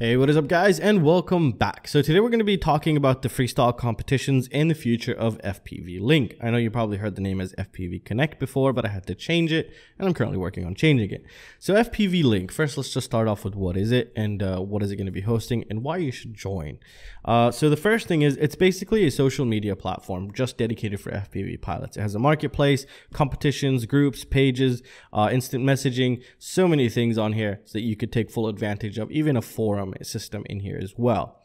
Hey, what is up guys, and welcome back. So today we're going to be talking about the freestyle competitions and the future of FPV Link. I know you probably heard the name as FPV Connect before, but I had to change it and I'm currently working on changing it. So FPV Link, first let's just start off with what is it and what is it going to be hosting and why you should join. So the first thing is it's basically a social media platform just dedicated for FPV pilots. It has a marketplace, competitions, groups, pages, instant messaging, so many things on here so that you could take full advantage of, even a forum system in here as well.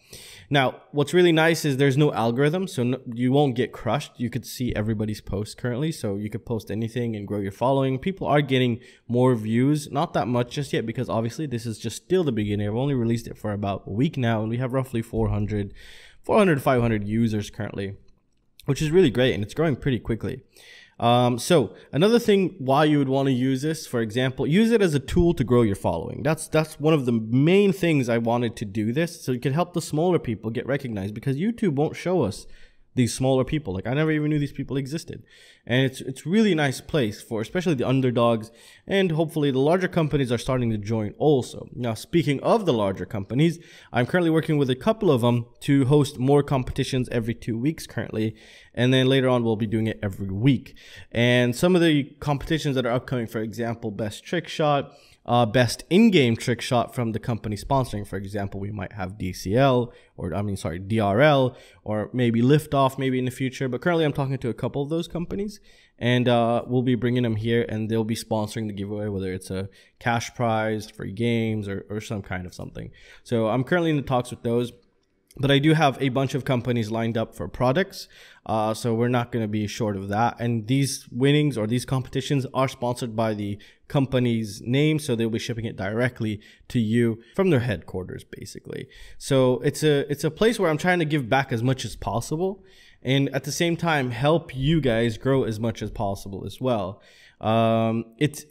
Now, what's really nice is there's no algorithm, so you won't get crushed. You could see everybody's posts currently, so you could post anything and grow your following. People are getting more views, not that much just yet, because obviously this is just still the beginning. I've only released it for about a week now, and we have roughly 400 to 500 users currently, which is really great, and it's growing pretty quickly. So another thing why you would want to use this, for example, use it as a tool to grow your following. That's one of the main things I wanted to do this, so it could help the smaller people get recognized, because YouTube won't show us these smaller people. Like, I never even knew these people existed. And it's really a nice place for especially the underdogs, and hopefully the larger companies are starting to join also. Now, speaking of the larger companies, I'm currently working with a couple of them to host more competitions every 2 weeks currently. And then later on, we'll be doing it every week. And some of the competitions that are upcoming, for example, best trick shot, best in-game trick shot from the company sponsoring. For example, we might have DCL, or DRL, or maybe Liftoff, maybe in the future. But currently, I'm talking to a couple of those companies, and we'll be bringing them here, and they'll be sponsoring the giveaway, whether it's a cash prize, free games, or some kind of something. So I'm currently in the talks with those. But I do have a bunch of companies lined up for products, so we're not going to be short of that. And these winnings or these competitions are sponsored by the company's name, so they'll be shipping it directly to you from their headquarters, basically. So it's a place where I'm trying to give back as much as possible, and at the same time help you guys grow as much as possible as well.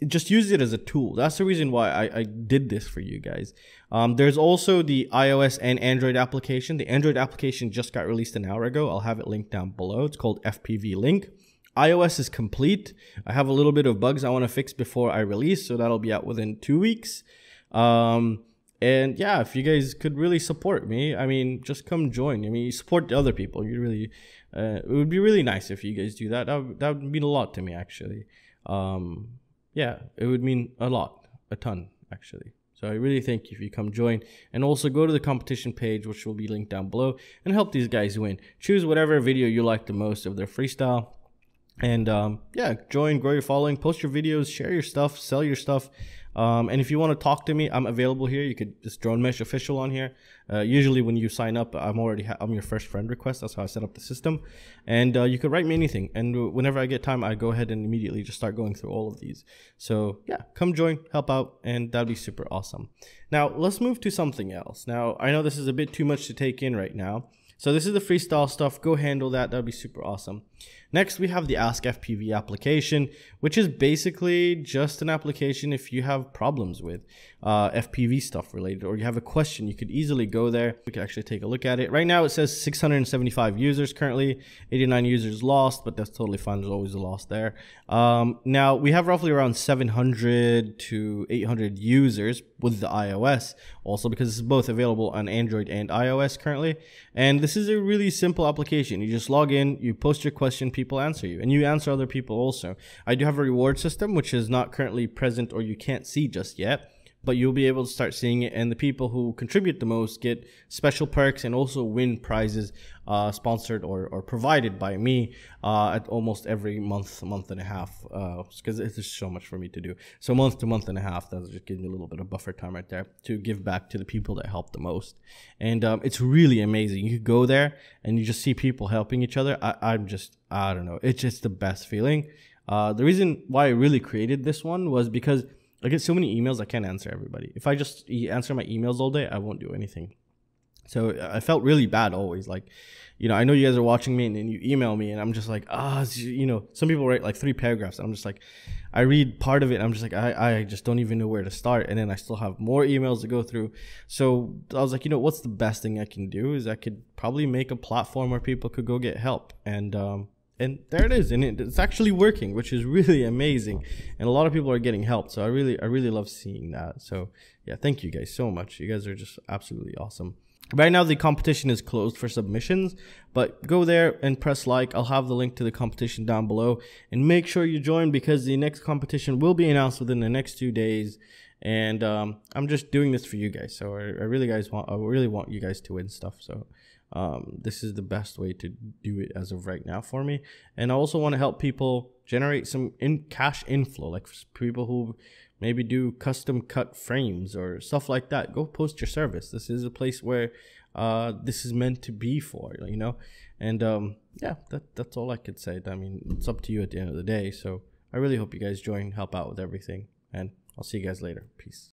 Just use it as a tool. That's the reason why I did this for you guys. There's also the iOS and Android application. The Android application just got released an hour ago. I'll have it linked down below. It's called FPV Link. iOS is complete. I have a little bit of bugs I want to fix before I release, so that'll be out within 2 weeks. And yeah, if you guys could really support me, I mean, just come join. I mean, you support the other people. You really, it would be really nice if you guys do that. That would mean a lot to me, actually. Yeah, it would mean a lot, a ton, actually. So I really thank you if you come join, and also go to the competition page, which will be linked down below, and help these guys win. Choose whatever video you like the most of their freestyle. And yeah, join, grow your following, post your videos, share your stuff, sell your stuff. And if you want to talk to me, I'm available here. You could just Drone Mesh Official on here. Usually when you sign up, I'm your first friend request. That's how I set up the system. And you could write me anything. And whenever I get time, I go ahead and immediately just start going through all of these. So yeah, come join, help out, and that'd be super awesome. Now let's move to something else. Now I know this is a bit too much to take in right now. So this is the freestyle stuff. Go handle that. That'd be super awesome. Next, we have the Ask FPV application, which is basically just an application if you have problems with FPV stuff related, or you have a question, you could easily go there. We could actually take a look at it. Right now, it says 675 users currently, 89 users lost, but that's totally fine. There's always a loss there. Now, we have roughly around 700 to 800 users with the iOS also, because it's both available on Android and iOS currently. And this is a really simple application. You just log in, you post your question, people answer you, and you answer other people also. I do have a reward system, which is not currently present, or you can't see just yet, but you'll be able to start seeing it. And the people who contribute the most get special perks and also win prizes sponsored or provided by me at almost every month and a half, because it's just so much for me to do. So month to month and a half, that's just giving me a little bit of buffer time right there to give back to the people that help the most. And it's really amazing. You go there and you just see people helping each other. I don't know. It's just the best feeling. The reason why I really created this one was because I get so many emails, I can't answer everybody. If I just answer my emails all day, I won't do anything. So I felt really bad always. Like, you know, I know you guys are watching me, and then you email me, and I'm just like, you know, some people write like 3 paragraphs. And I'm just like, I read part of it, and I'm just like, I just don't even know where to start. And then I still have more emails to go through. So I was like, you know, what's the best thing I can do is I could probably make a platform where people could go get help. And And there it is, and it's actually working, which is really amazing, and a lot of people are getting help. So I really love seeing that. So yeah, thank you guys so much. You guys are just absolutely awesome. Right now the competition is closed for submissions, but go there and press like. I'll have the link to the competition down below, and make sure you join, because the next competition will be announced within the next 2 days. And I'm just doing this for you guys. So I really want you guys to win stuff. So this is the best way to do it as of right now for me. And I also want to help people generate some cash inflow, like people who maybe do custom cut frames or stuff like that. Go post your service. This is a place where this is meant to be for, you know. And yeah, that's all I could say. I mean, it's up to you at the end of the day. So I really hope you guys join, help out with everything, and I'll see you guys later. Peace.